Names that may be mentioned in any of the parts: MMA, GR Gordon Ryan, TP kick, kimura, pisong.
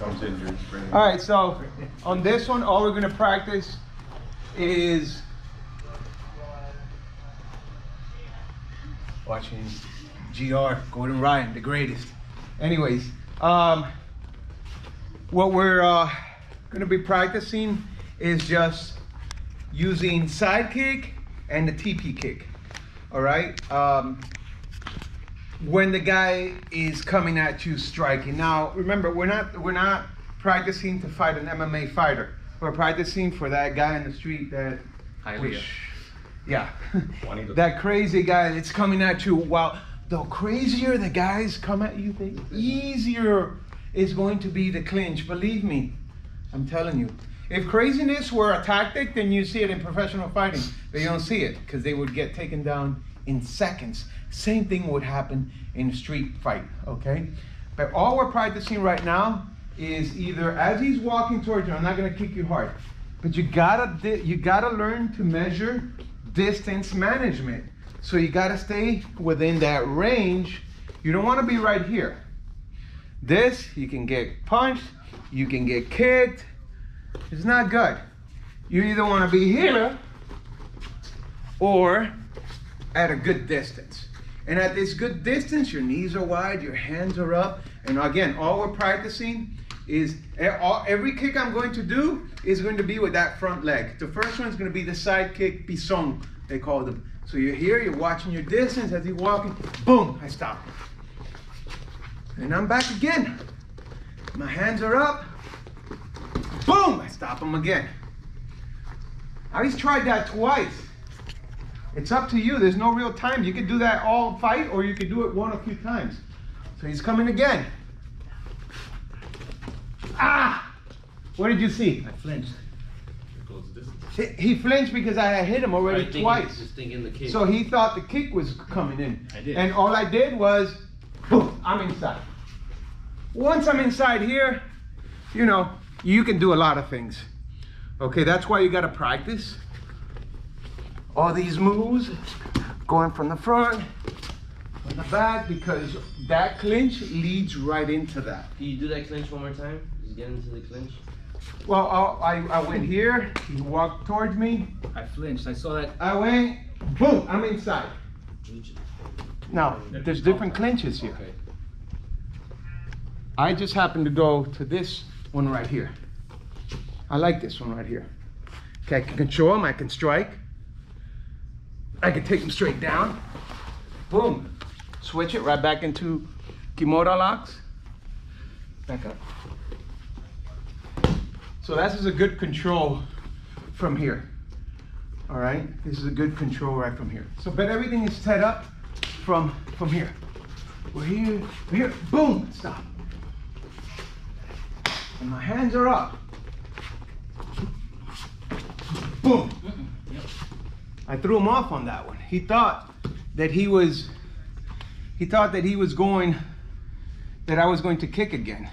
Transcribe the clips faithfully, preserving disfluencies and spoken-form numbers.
Comes injured. All right, so on this one, all we're going to practice is watching G R Gordon Ryan, the greatest. Anyways, um, what we're uh, going to be practicing is just using side kick and the T P kick. All right. Um, when the guy is coming at you striking. Now, remember, we're not we're not practicing to fight an M M A fighter. We're practicing for that guy in the street that, which, yeah, that crazy guy that's coming at you. While the crazier the guys come at you, the easier is going to be the clinch. Believe me, I'm telling you. If craziness were a tactic, then you see it in professional fighting. But you don't see it because they would get taken down in seconds. Same thing would happen in a street fight, okay? But all we're practicing right now is either as he's walking towards you, I'm not gonna kick you hard, but you gotta, you gotta learn to measure distance management. So you gotta stay within that range. You don't wanna be right here. This, you can get punched, you can get kicked. It's not good. You either want to be here or at a good distance. And at this good distance, your knees are wide, your hands are up. And again, all we're practicing is every kick I'm going to do is going to be with that front leg. The first one is going to be the side kick, pisong, they call them. So you're here, you're watching your distance as you're walking. Boom, I stop. And I'm back again. My hands are up. Boom! I stop him again. I just tried that twice. It's up to you. There's no real time. You could do that all fight, or you could do it one or two times. So he's coming again. Ah! What did you see? I flinched. He flinched because I had hit him already I twice. Just thinking the kick. So he thought the kick was coming in. I did. And all I did was, boom, I'm inside. Once I'm inside here, you know, you can do a lot of things. Okay, that's why you gotta practice all these moves, going from the front, from the back, because that clinch leads right into that. Can you do that clinch one more time? Just get into the clinch? Well, I, I, I went here, he walked towards me. I flinched, I saw that. I went, boom, I'm inside. Now, there's different clinches here. Okay. I just happened to go to this one right here. I like this one right here. Okay, I can control him, I can strike. I can take him straight down. Boom. Switch it right back into kimura locks. Back up. So this is a good control from here. All right, this is a good control right from here. So, but everything is set up from, from here. We're here, we're here, boom, stop. And my hands are up. Boom. Mm-mm. Yep. I threw him off on that one. He thought that he was, he thought that he was going, that I was going to kick again.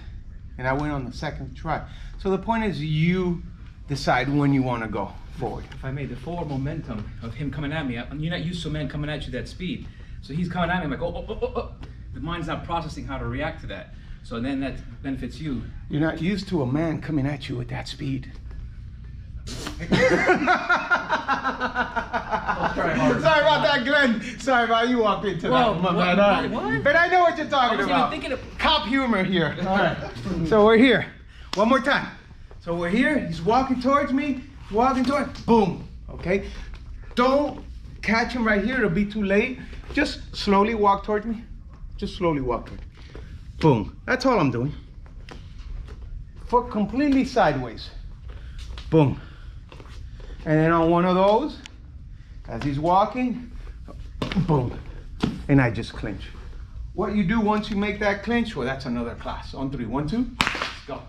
And I went on the second try. So the point is you decide when you want to go forward. If I made the forward momentum of him coming at me, I, you're not used to a man coming at you that speed. So he's coming at me, I'm like, oh, oh, oh, oh. The mind's not processing how to react to that. So then that benefits you. You're not used to a man coming at you at that speed. Sorry about that, Glenn. Sorry about you walked into Whoa, that. What, what, what? But I know what you're talking I was about. Thinking of cop humor here. All right. So we're here. One more time. So we're here. He's walking towards me. Walking towards. Boom. Okay. Don't catch him right here. It'll be too late. Just slowly walk towards me. Just slowly walk towards me. Boom. That's all I'm doing. Foot completely sideways. Boom. And then on one of those, as he's walking, boom. And I just clinch. What you do once you make that clinch, well, that's another class. On three. One, two, let's go.